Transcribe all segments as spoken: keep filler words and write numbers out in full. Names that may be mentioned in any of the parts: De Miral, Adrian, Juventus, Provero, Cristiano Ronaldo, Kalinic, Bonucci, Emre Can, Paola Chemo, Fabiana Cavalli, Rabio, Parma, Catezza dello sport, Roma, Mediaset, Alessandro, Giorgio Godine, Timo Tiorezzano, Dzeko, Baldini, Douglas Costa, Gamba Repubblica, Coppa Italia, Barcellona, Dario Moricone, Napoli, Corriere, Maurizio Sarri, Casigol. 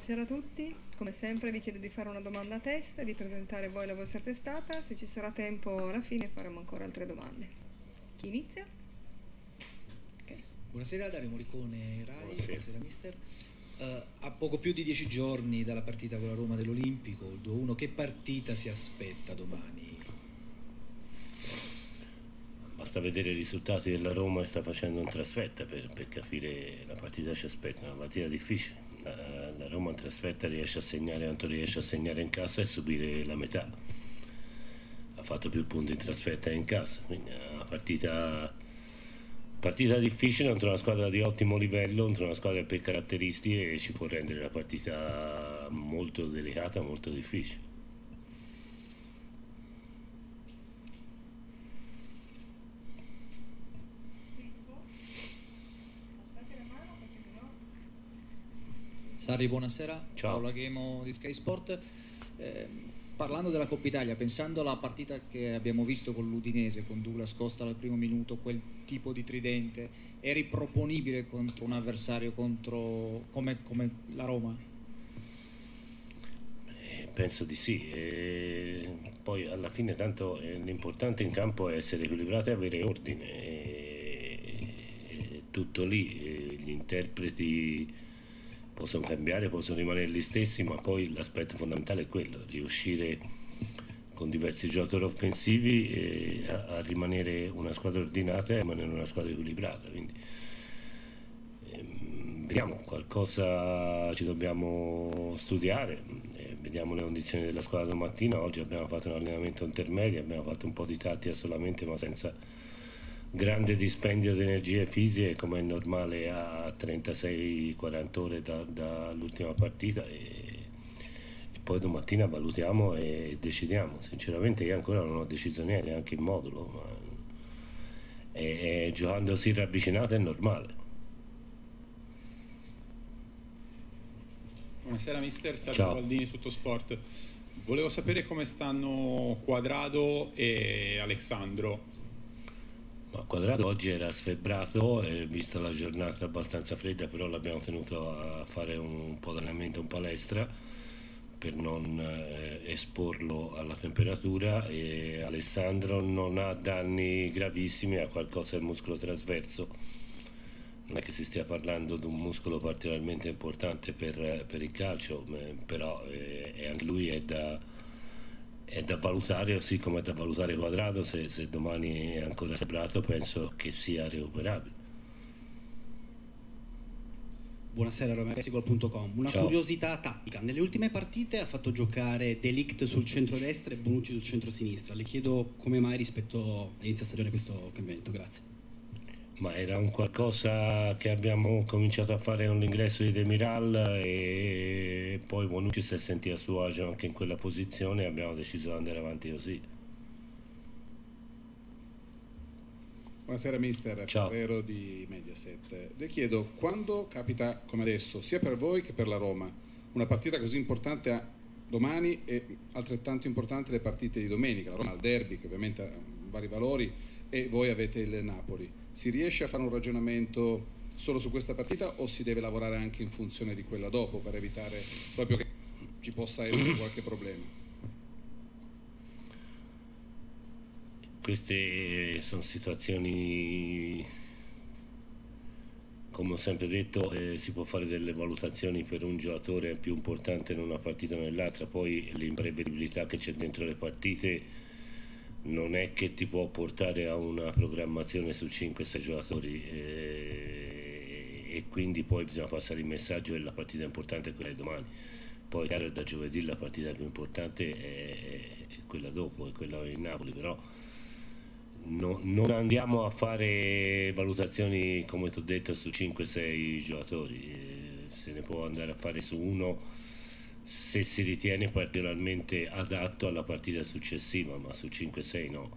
Buonasera a tutti, come sempre vi chiedo di fare una domanda a testa e di presentare voi la vostra testata, se ci sarà tempo alla fine faremo ancora altre domande. Chi inizia? Okay. Buonasera, Dario Moricone, Rai, buonasera, buonasera mister. Uh, a poco più di dieci giorni dalla partita con la Roma dell'Olimpico, il due uno, che partita si aspetta domani? Basta vedere i risultati della Roma che sta facendo in trasferta per, per capire la partita che ci aspetta, una partita difficile. La, la Roma in trasferta riesce a segnare quanto riesce a segnare in casa e subire la metà. Ha fatto più punti in trasferta che in casa, quindi è una partita, partita difficile contro una squadra di ottimo livello, contro una squadra per caratteristiche e ci può rendere la partita molto delicata, molto difficile. Sarri, buonasera. Ciao. Paola Chemo di Sky Sport. Eh, parlando della Coppa Italia, pensando alla partita che abbiamo visto con l'Udinese, con Douglas Costa dal primo minuto, quel tipo di tridente, è riproponibile contro un avversario contro come, come la Roma? Eh, penso di sì. E poi alla fine tanto eh, l'importante in campo è essere equilibrati e avere ordine. E, e, tutto lì, e gli interpreti possono cambiare, possono rimanere gli stessi, ma poi l'aspetto fondamentale è quello, riuscire con diversi giocatori offensivi eh, a, a rimanere una squadra ordinata e a rimanere una squadra equilibrata. Quindi, ehm, vediamo, qualcosa ci dobbiamo studiare, eh, vediamo le condizioni della squadra domattina. Oggi abbiamo fatto un allenamento intermedio, abbiamo fatto un po' di tattica solamente, ma senza grande dispendio di energie fisiche come è normale a trentasei quaranta ore dall'ultima partita, e, e poi domattina valutiamo e decidiamo. Sinceramente io ancora non ho deciso niente, neanche in modulo, ma è, è, giocandosi ravvicinata è normale. Buonasera mister, Sergio Baldini, tutto sport. Volevo sapere come stanno Cuadrado e Alessandro. Ma Cuadrado oggi era sfebbrato, eh, vista la giornata abbastanza fredda, però l'abbiamo tenuto a fare un po' di allenamento in palestra per non eh, esporlo alla temperatura, e Alessandro non ha danni gravissimi, ha qualcosa al muscolo trasverso, non è che si stia parlando di un muscolo particolarmente importante per, per il calcio, però eh, anche lui è da... è da valutare, così come è da valutare Cuadrado, se, se domani è ancora sembrato penso che sia recuperabile. Buonasera, Roma Casigol punto com. Una Ciao. Curiosità tattica: nelle ultime partite ha fatto giocare De Ligt sul centro-destra e Bonucci sul centro-sinistra. Le chiedo come mai rispetto all'inizio stagione questo cambiamento, grazie. Ma era un qualcosa che abbiamo cominciato a fare con l'ingresso di De Miral, e poi Bonucci si è sentito a suo agio anche in quella posizione e abbiamo deciso di andare avanti così. Buonasera mister, Provero di Mediaset. Le chiedo, quando capita come adesso, sia per voi che per la Roma, una partita così importante a domani e altrettanto importante le partite di domenica, la Roma al derby che ovviamente ha vari valori e voi avete il Napoli, si riesce a fare un ragionamento solo su questa partita o si deve lavorare anche in funzione di quella dopo per evitare proprio che ci possa essere qualche problema? Queste sono situazioni, come ho sempre detto, eh, si può fare delle valutazioni per un giocatore più importante in una partita o nell'altra, poi l'imprevedibilità che c'è dentro le partite non è che ti può portare a una programmazione su cinque sei giocatori, e, e quindi poi bisogna passare il messaggio che la partita importante è quella di domani. Poi è chiaro, da giovedì la partita più importante è, è quella dopo, è quella in Napoli, però no, non andiamo a fare valutazioni, come ti ho detto, su cinque sei giocatori, e se ne può andare a fare su uno se si ritiene particolarmente adatto alla partita successiva, ma su cinque sei no.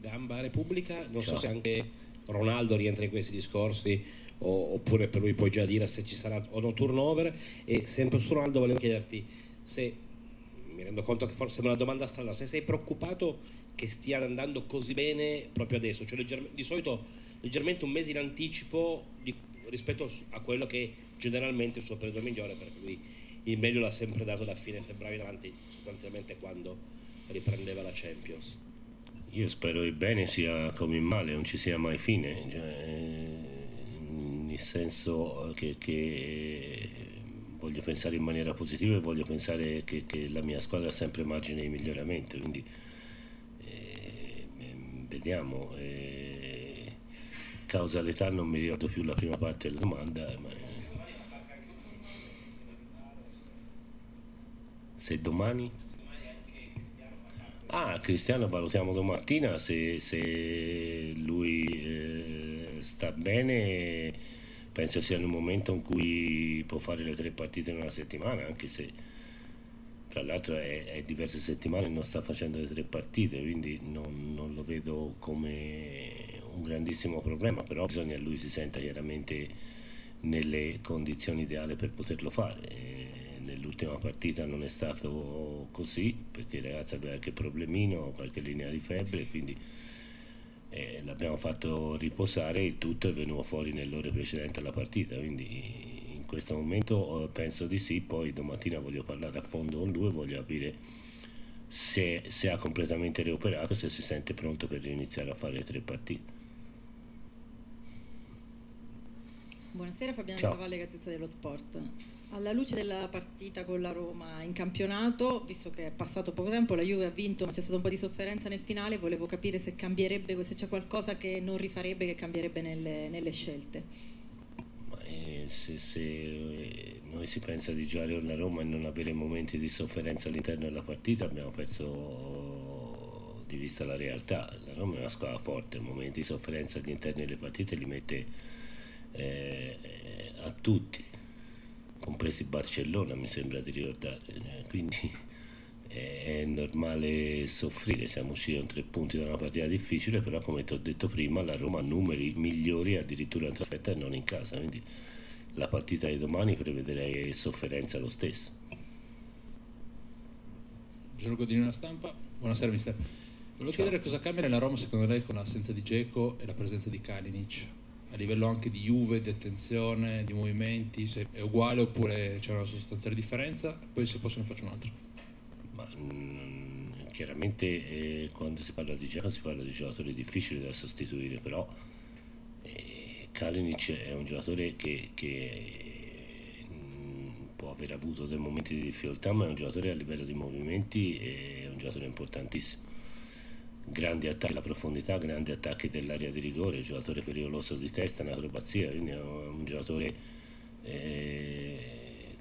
Gamba Repubblica, non Ciao. So se anche Ronaldo rientra in questi discorsi o, oppure per lui puoi già dire se ci sarà o no turnover, e sempre su Ronaldo volevo chiederti se, mi rendo conto che forse è una domanda strana, se sei preoccupato che stia andando così bene proprio adesso, cioè di solito leggermente un mese in anticipo di, rispetto a quello che generalmente è il suo periodo migliore, perché lui il meglio l'ha sempre dato da fine febbraio in avanti, sostanzialmente quando riprendeva la Champions. Io spero il bene sia come il male, non ci sia mai fine, cioè, nel senso che, che voglio pensare in maniera positiva e voglio pensare che, che la mia squadra ha sempre margine di miglioramento, quindi eh, vediamo. Eh, causa l'età non mi ricordo più la prima parte della domanda, ma se domani... Ah, Cristiano valutiamo domattina, se, se lui eh, sta bene penso sia il momento in cui può fare le tre partite in una settimana, anche se tra l'altro è, è diverse settimane e non sta facendo le tre partite, quindi non, non lo vedo come un grandissimo problema, però bisogna che lui si senta chiaramente nelle condizioni ideali per poterlo fare. E nell'ultima partita non è stato così, perché il ragazzo aveva qualche problemino, qualche linea di febbre, quindi eh, l'abbiamo fatto riposare e il tutto è venuto fuori nell'ora precedente alla partita, quindi in questo momento penso di sì. Poi domattina voglio parlare a fondo con lui, voglio capire se, se ha completamente recuperato, se si sente pronto per iniziare a fare le tre partite. Buonasera, Fabiana Cavalli, Catezza dello Sport. Alla luce della partita con la Roma in campionato, visto che è passato poco tempo, la Juve ha vinto ma c'è stata un po' di sofferenza nel finale, volevo capire se cambierebbe, se c'è qualcosa che non rifarebbe, che cambierebbe nelle, nelle scelte. Ma, eh, se, se eh, noi si pensa di giocare con la Roma e non avere momenti di sofferenza all'interno della partita, abbiamo perso di vista la realtà. La Roma è una squadra forte, momenti di sofferenza all'interno delle partite li mette eh, a tutti, compresi Barcellona mi sembra di ricordare, quindi è normale soffrire. Siamo usciti con tre punti da una partita difficile, però come ti ho detto prima la Roma ha numeri migliori addirittura in trasferta e non in casa, quindi la partita di domani prevederei sofferenza lo stesso. Giorgio Godine, La Stampa. Buonasera mister, volevo Ciao. chiedere cosa cambia nella Roma secondo lei con l'assenza di Dzeko e la presenza di Kalinic, a livello anche di Juve, di attenzione, di movimenti, se è uguale oppure c'è una sostanziale differenza. Poi se posso ne faccio un'altra. Ma mh, chiaramente eh, quando si parla di gioco si parla di giocatori difficili da sostituire, però eh, Kalinic è un giocatore che, che mh, può aver avuto dei momenti di difficoltà, ma è un giocatore a livello di movimenti, è un giocatore importantissimo. Grandi attacchi alla profondità, grandi attacchi dell'area di rigore, giocatore pericoloso di testa, un'acrobazia, quindi è un giocatore eh,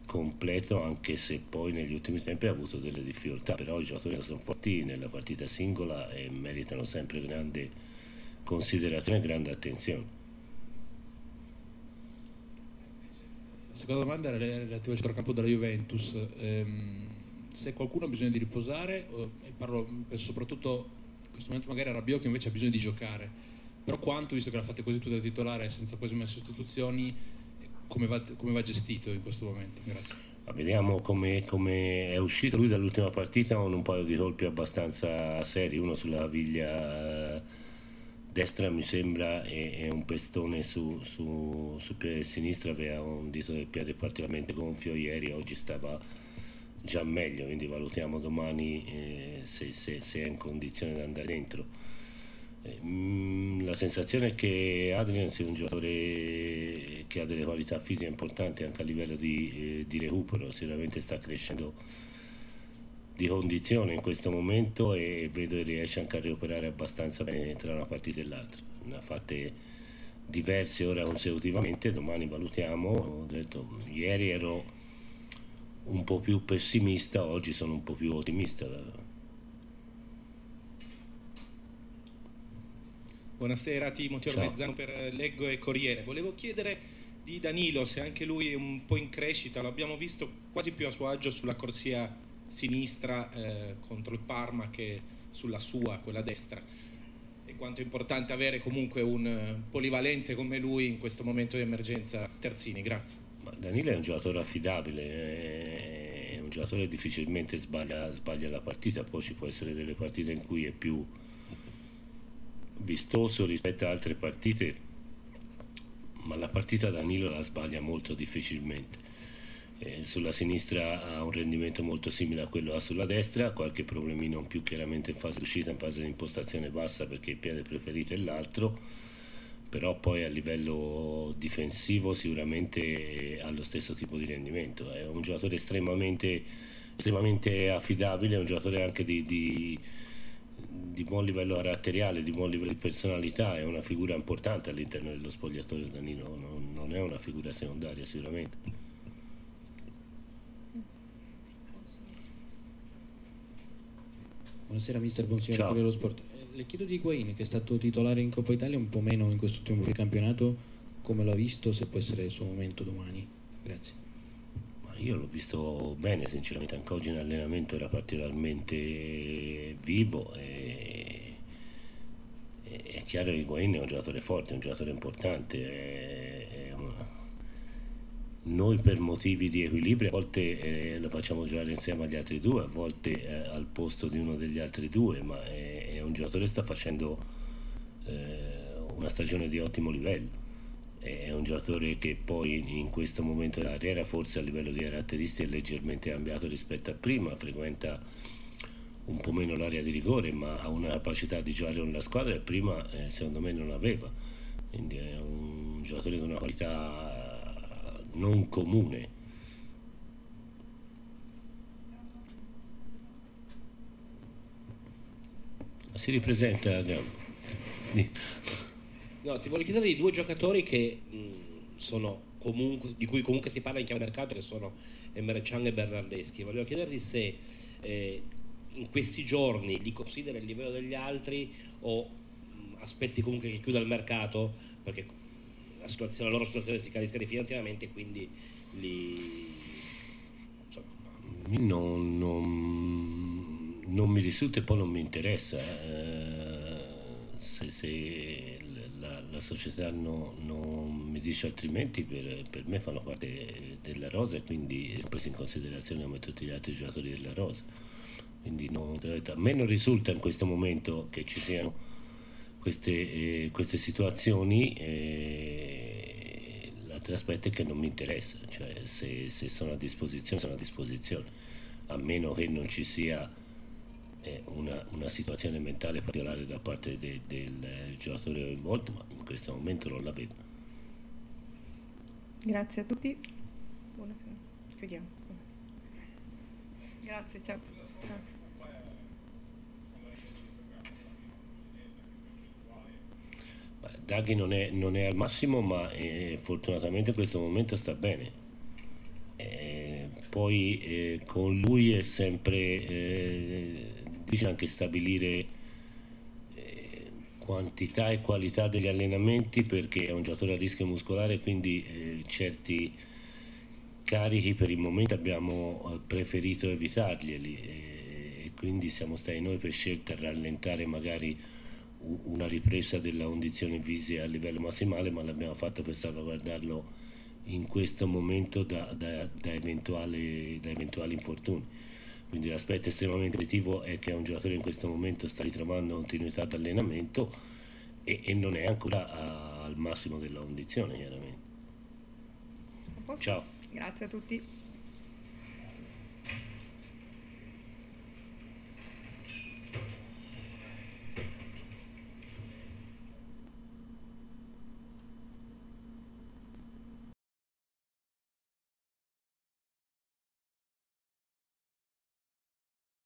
completo, anche se poi negli ultimi tempi ha avuto delle difficoltà, però i giocatori sono forti nella partita singola e meritano sempre grande considerazione e grande attenzione. La seconda domanda era relativa al centrocampo della Juventus, ehm, se qualcuno ha bisogno di riposare, e parlo penso soprattutto in questo momento magari Rabio che invece ha bisogno di giocare, però quanto, visto che la fate così tu da titolare senza quasi mai sostituzioni, come va, come va gestito in questo momento? Grazie. Ma vediamo come, come è uscito lui dall'ultima partita con un paio di colpi abbastanza seri, uno sulla caviglia destra mi sembra e, e un pestone su, su, sul piede sinistro, aveva un dito del piede particolarmente gonfio ieri, oggi stava già meglio, quindi valutiamo domani eh, se, se, se è in condizione di andare dentro. Eh, mh, la sensazione è che Adrian sia un giocatore che ha delle qualità fisiche importanti anche a livello di, eh, di recupero, sicuramente sta crescendo di condizione in questo momento e vedo che riesce anche a recuperare abbastanza bene tra una partita e l'altra. Ne ha fatte diverse ore consecutivamente, domani valutiamo. Ho detto, ieri ero un po' più pessimista, oggi sono un po' più ottimista. Buonasera, Timo Tiorezzano per Leggo e Corriere. Volevo chiedere di Danilo se anche lui è un po' in crescita, lo abbiamo visto quasi più a suo agio sulla corsia sinistra eh, contro il Parma che sulla sua, quella destra, e quanto è importante avere comunque un polivalente come lui in questo momento di emergenza. Terzini, grazie. Danilo è un giocatore affidabile, è un giocatore che difficilmente sbaglia, sbaglia la partita, poi ci può essere delle partite in cui è più vistoso rispetto a altre partite ma la partita Danilo la sbaglia molto difficilmente. Eh, sulla sinistra ha un rendimento molto simile a quello ha sulla destra, qualche problemino in più chiaramente in fase di uscita, in fase di impostazione bassa, perché il piede preferito è l'altro, però poi a livello difensivo sicuramente ha lo stesso tipo di rendimento. È un giocatore estremamente, estremamente affidabile, è un giocatore anche di... di di buon livello caratteriale, di buon livello di personalità, è una figura importante all'interno dello spogliatoio Danilo, non, non è una figura secondaria sicuramente. Buonasera mister, buonasera a dello sport. Le chiedo di Higuain, che è stato titolare in Coppa Italia un po' meno in quest'ultimo campionato, come l'ha visto, se può essere il suo momento domani. Grazie. Io l'ho visto bene sinceramente, anche oggi in allenamento era particolarmente vivo e, e è chiaro che Higuain è un giocatore forte, è un giocatore importante, è, è una... noi per motivi di equilibrio a volte eh, lo facciamo giocare insieme agli altri due, a volte eh, al posto di uno degli altri due, ma è, è un giocatore che sta facendo eh, una stagione di ottimo livello. È un giocatore che poi in questo momento della carriera forse a livello di caratteristiche è leggermente cambiato rispetto a prima, frequenta un po' meno l'area di rigore ma ha una capacità di giocare con la squadra che prima eh, secondo me non aveva, quindi è un giocatore con una qualità non comune. Si ripresenta Adrian. No, ti voglio chiedere di due giocatori che mh, sono comunque, di cui comunque si parla in chiave mercato, che sono Emre Can e Bernardeschi. Volevo chiederti se eh, in questi giorni li consideri il livello degli altri o mh, aspetti comunque che chiuda il mercato, perché la, situazione, la loro situazione si capisca definitivamente, quindi li... insomma. Non, non, non mi risulta e poi non mi interessa. Eh, se... se... La, la società no, non mi dice altrimenti, per, per me fanno parte della rosa e quindi è presa in considerazione come tutti gli altri giocatori della rosa, quindi non, a me non risulta in questo momento che ci siano queste, eh, queste situazioni. Eh, l'altro aspetto è che non mi interessa, cioè se, se sono a disposizione sono a disposizione, a meno che non ci sia Una, una situazione mentale particolare da parte de, del giocatore coinvolto, ma in questo momento non la vedo. Grazie a tutti, buonasera, chiudiamo. Grazie, ciao. Daghi non è, non è al massimo, ma eh, fortunatamente in questo momento sta bene. Eh, poi eh, con lui è sempre eh, difficile anche stabilire eh, quantità e qualità degli allenamenti, perché è un giocatore a rischio muscolare, quindi eh, certi carichi per il momento abbiamo eh, preferito evitarglieli eh, e quindi siamo stati noi per scelta rallentare magari una ripresa della condizione fisica a livello massimale, ma l'abbiamo fatto per salvaguardarlo in questo momento da, da, da, eventuali, da eventuali infortuni. Quindi l'aspetto estremamente positivo è che un giocatore in questo momento sta ritrovando continuità di allenamento e, e non è ancora a, al massimo della condizione chiaramente. Ciao. Grazie a tutti.